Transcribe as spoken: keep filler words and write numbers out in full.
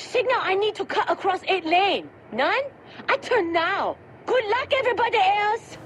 Which signal I need to cut across eight lane? None? I turn now. Good luck, everybody else.